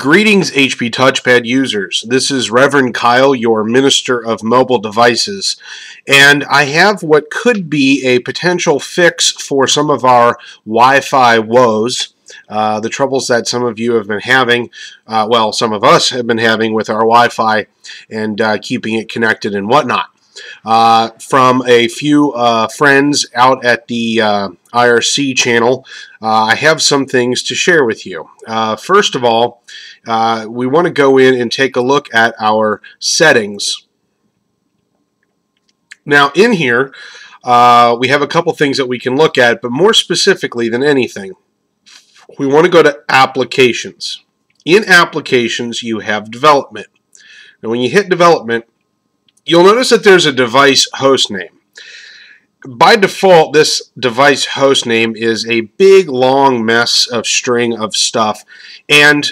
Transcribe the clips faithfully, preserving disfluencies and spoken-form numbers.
Greetings, H P Touchpad users. This is Reverend Kyle, your Minister of Mobile Devices, and I have what could be a potential fix for some of our Wi-Fi woes, uh, the troubles that some of you have been having, uh, well, some of us have been having with our Wi-Fi and uh, keeping it connected and whatnot. Uh, from a few uh, friends out at the uh, I R C channel, uh, I have some things to share with you. Uh, first of all, uh, we want to go in and take a look at our settings. Now in here, uh, we have a couple things that we can look at, but more specifically than anything, we want to go to Applications. In Applications, you have Development. Now when you hit Development, you'll notice that there's a device host name. By default, this device host name is a big long mess of string of stuff, and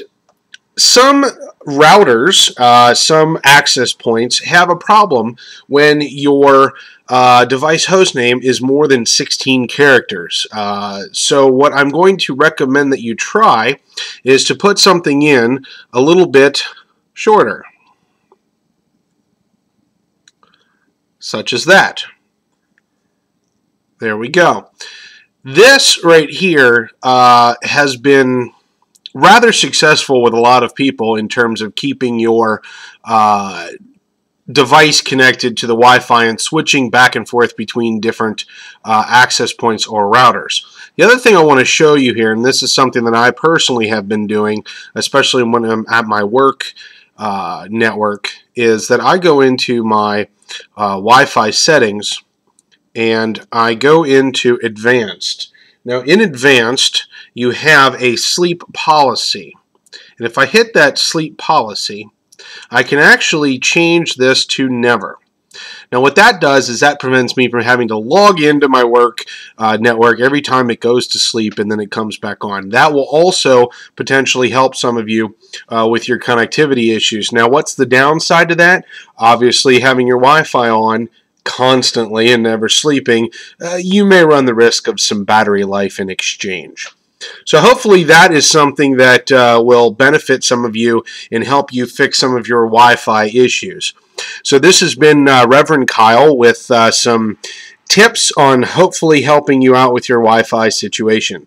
some routers, uh, some access points have a problem when your uh, device host name is more than sixteen characters. Uh, so what I'm going to recommend that you try is to put something in a little bit shorter, such as that. There we go. This right here uh, has been rather successful with a lot of people in terms of keeping your uh, device connected to the Wi-Fi and switching back and forth between different uh, access points or routers. The other thing I want to show you here, and this is something that I personally have been doing, especially when I'm at my work uh, network, is that I go into my Uh, Wi-Fi settings and I go into Advanced. Now in Advanced you have a sleep policy, and if I hit that sleep policy I can actually change this to never. Now what that does is that prevents me from having to log into my work uh, network every time it goes to sleep and then it comes back on. That will also potentially help some of you uh, with your connectivity issues. Now what's the downside to that? Obviously having your Wi-Fi on constantly and never sleeping, uh, you may run the risk of some battery life in exchange. So hopefully that is something that uh, will benefit some of you and help you fix some of your Wi-Fi issues. So this has been uh, Reverend Kyle with uh, some tips on hopefully helping you out with your Wi-Fi situation.